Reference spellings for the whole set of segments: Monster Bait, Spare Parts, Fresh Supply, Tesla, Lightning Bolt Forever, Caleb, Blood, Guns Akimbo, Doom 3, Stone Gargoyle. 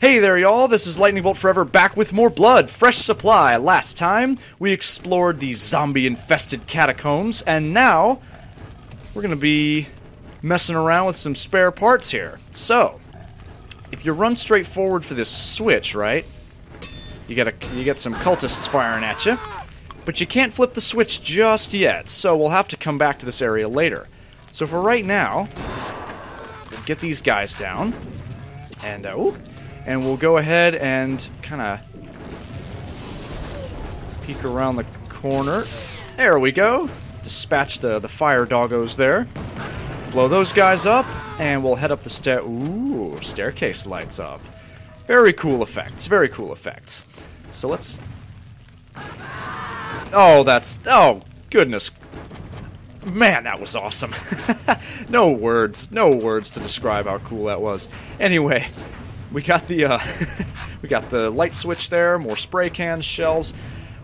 Hey there y'all, this is Lightning Bolt Forever back with more blood, Fresh Supply. Last time, we explored the zombie-infested catacombs, and now, we're gonna be messing around with some spare parts here. So, if you run straight forward for this switch, right, you get some cultists firing at you, but you can't flip the switch just yet, so we'll have to come back to this area later. So for right now, we'll get these guys down, and, and we'll go ahead and kind of peek around the corner. There we go. Dispatch the fire doggos there. Blow those guys up, and we'll head up the staircase lights up. Very cool effects. Very cool effects. So let's... Oh, that's... Oh, goodness. Man, that was awesome. No words. No words to describe how cool that was. Anyway... We got the light switch there, more spray cans, shells.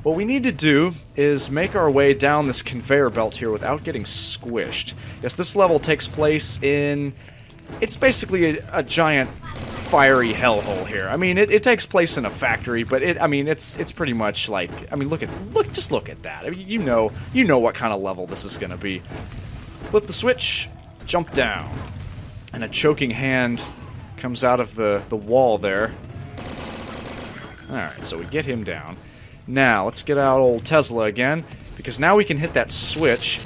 What we need to do is make our way down this conveyor belt here without getting squished. Yes, this level takes place in... It's basically a giant fiery hellhole here. I mean, it takes place in a factory, but it's pretty much like... I mean, just look at that. I mean, you know what kind of level this is going to be. Flip the switch, jump down, and a choking hand comes out of the wall there. Alright, so we get him down. Now, let's get out old Tesla again, because now we can hit that switch.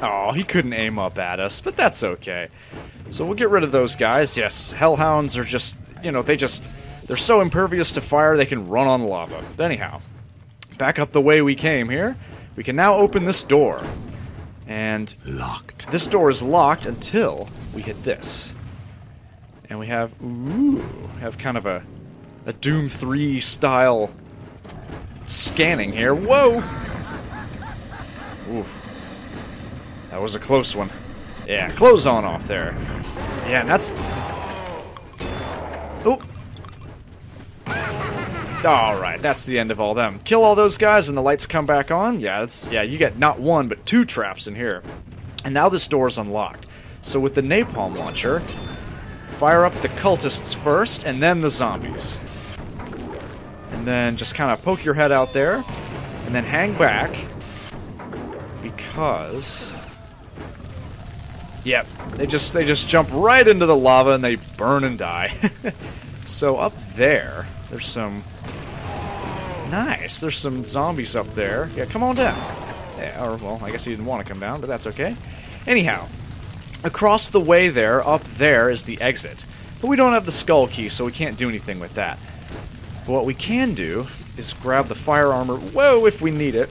Oh, he couldn't aim up at us, but that's okay. So we'll get rid of those guys. Yes, hellhounds are just, you know, they're so impervious to fire, they can run on lava. But anyhow, back up the way we came here. We can now open this door. And locked. This door is locked until we hit this. And we have kind of a Doom 3 style scanning here. Whoa! Ooh. That was a close one. Yeah, close on off there. Yeah, and that's... Oh! Alright, that's the end of all them. Kill all those guys and the lights come back on. Yeah, you get not one, but two traps in here. And now this door's unlocked. So with the napalm launcher, fire up the cultists first, and then the zombies. And then just kind of poke your head out there, and then hang back, because... Yep, they just jump right into the lava and they burn and die. So up there, there's some... Nice, there's some zombies up there. Yeah, come on down. Yeah, or, well, I guess he didn't want to come down, but that's okay. Anyhow, across the way there, up there, is the exit. But we don't have the skull key, so we can't do anything with that. But what we can do is grab the fire armor, whoa, if we need it.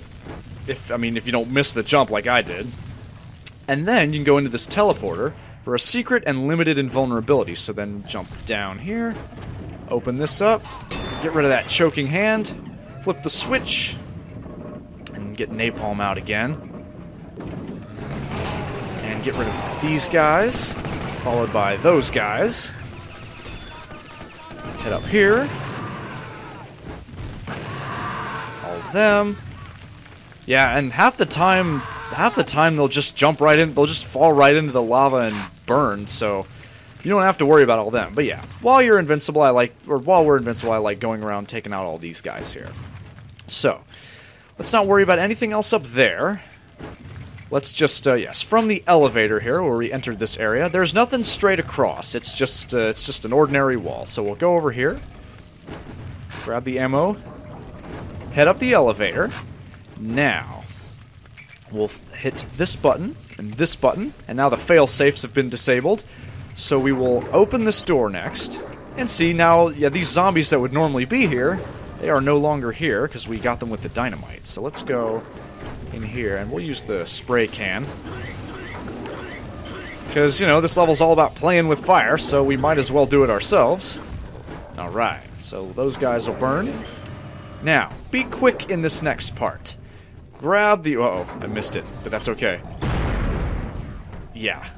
If you don't miss the jump like I did. And then you can go into this teleporter for a secret and limited invulnerability. So then jump down here, open this up, get rid of that choking hand, flip the switch, and get napalm out again. And get rid of these guys, followed by those guys. Head up here. All of them. Yeah, and half the time they'll just jump right in, they'll just fall right into the lava and burn, so... You don't have to worry about all them, but yeah. While we're invincible, I like going around taking out all these guys here. So, let's not worry about anything else up there. Let's just, from the elevator here, where we entered this area, there's nothing straight across. It's just an ordinary wall. So we'll go over here, grab the ammo, head up the elevator. Now, we'll hit this button, and now the fail-safes have been disabled. So we will open this door next, and see now, yeah, these zombies that would normally be here, they are no longer here, because we got them with the dynamite. So let's go in here, and we'll use the spray can. Because, you know, this level's all about playing with fire, so we might as well do it ourselves. Alright, so those guys will burn. Now, be quick in this next part. Grab the... Uh-oh, I missed it, but that's okay. Yeah.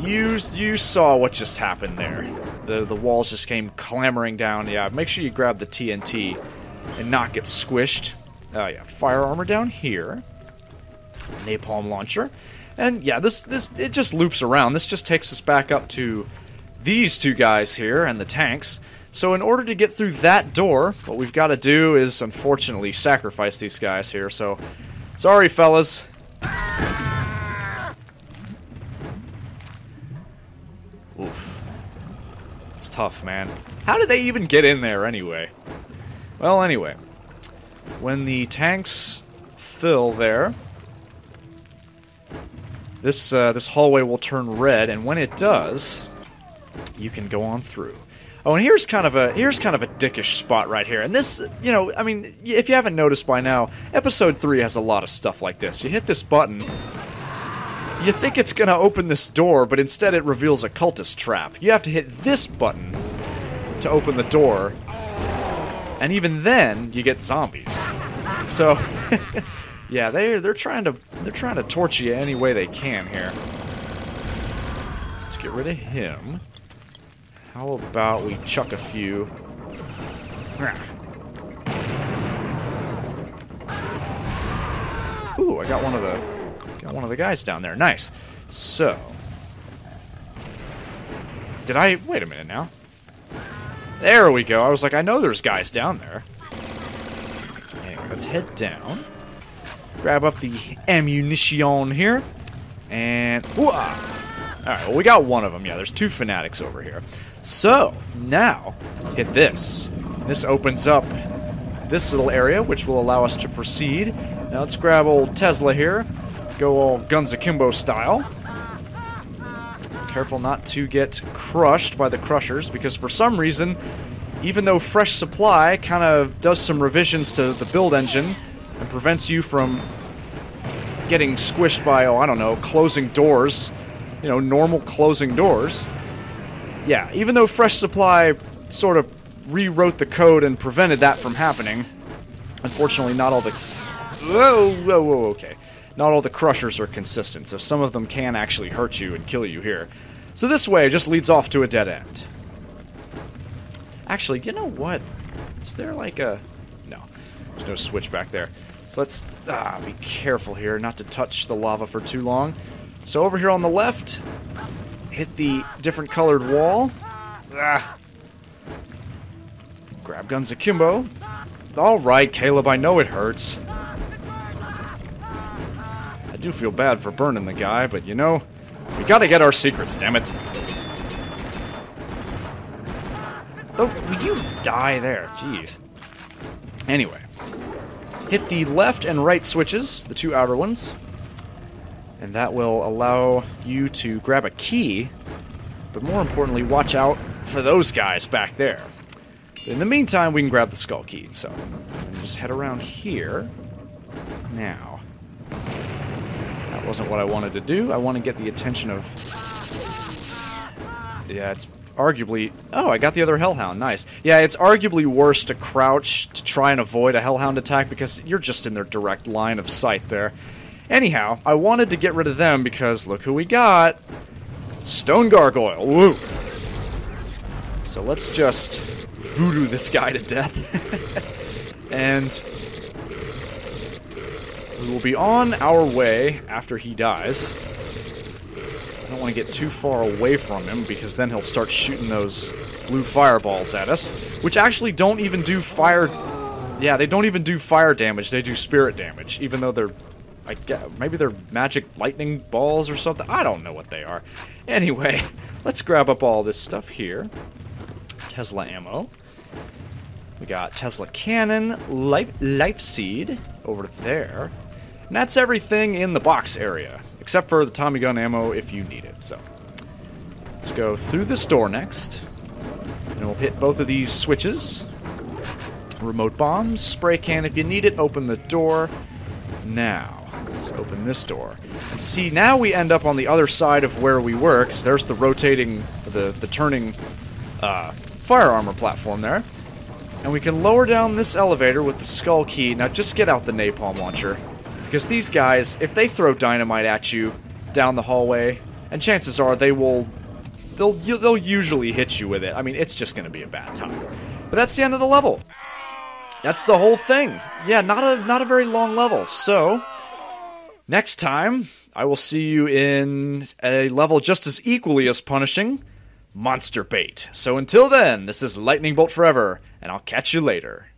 You saw what just happened there. The walls just came clamoring down. Yeah, make sure you grab the TNT and not get squished. Fire armor down here. Napalm launcher. And yeah, this it just loops around. This just takes us back up to these two guys here and the tanks. So in order to get through that door, what we've got to do is, unfortunately, sacrifice these guys here. So, sorry, fellas. Oof. It's tough, man. How did they even get in there, anyway? Well, anyway. When the tanks fill there, this hallway will turn red, and when it does, you can go on through. Oh, and here's kind of a dickish spot right here. And this, you know, I mean, if you haven't noticed by now, episode 3 has a lot of stuff like this. You hit this button, you think it's gonna open this door, but instead it reveals a cultist trap. You have to hit this button to open the door, and even then you get zombies. So, yeah, they're trying to torture you any way they can here. Let's get rid of him. How about we chuck a few? Ooh, I got one of the guys down there. Nice. So, did I? Wait a minute now. There we go. I was like, I know there's guys down there. Anyway, let's head down. Grab up the ammunition here, and ooh, alright, well, we got one of them. Yeah, there's two fanatics over here. So, now, hit this. This opens up this little area, which will allow us to proceed. Now, let's grab old Tesla here. Go all Guns Akimbo style. Careful not to get crushed by the crushers, because for some reason, even though Fresh Supply kind of does some revisions to the build engine and prevents you from getting squished by, oh, I don't know, closing doors, you know, normal closing doors. Yeah, even though Fresh Supply sort of rewrote the code and prevented that from happening, unfortunately not all the... Whoa, okay. Not all the crushers are consistent, so some of them can actually hurt you and kill you here. So this way just leads off to a dead end. Actually, you know what? Is there like a... No. There's no switch back there. So let's... be careful here not to touch the lava for too long. So over here on the left, hit the different colored wall. Ah. Grab Guns Akimbo. Alright, Caleb, I know it hurts. I do feel bad for burning the guy, but you know, we gotta get our secrets, dammit. Oh, will you die there? Jeez. Anyway, hit the left and right switches, the two outer ones. And that will allow you to grab a key, but more importantly, watch out for those guys back there. In the meantime, we can grab the skull key, so just head around here. Now, that wasn't what I wanted to do. I want to get the attention of... Yeah, it's arguably... Oh, I got the other hellhound, nice. Yeah, it's arguably worse to crouch to try and avoid a hellhound attack because you're just in their direct line of sight there. Anyhow, I wanted to get rid of them because look who we got. Stone Gargoyle. Woo. So let's just voodoo this guy to death. And we will be on our way after he dies. I don't want to get too far away from him because then he'll start shooting those blue fireballs at us. Which actually don't even do fire... Yeah, they don't even do fire damage. They do spirit damage. Even though they're... I guess, maybe they're magic lightning balls or something. I don't know what they are. Anyway, let's grab up all this stuff here. Tesla ammo. We got Tesla cannon, life seed over there. And that's everything in the box area, except for the Tommy gun ammo if you need it. So let's go through this door next. And we'll hit both of these switches. Remote bombs, spray can if you need it, open the door. Now, let's open this door. And see, now we end up on the other side of where we were, because there's the rotating, the turning fire armor platform there. And we can lower down this elevator with the skull key. Now, just get out the napalm launcher, because these guys, if they throw dynamite at you down the hallway, and chances are they'll usually hit you with it. I mean, it's just going to be a bad time. But that's the end of the level. That's the whole thing. Yeah, not a very long level. So, next time, I will see you in a level just as equally as punishing, Monster Bait. So until then, this is Lightning Bolt Forever, and I'll catch you later.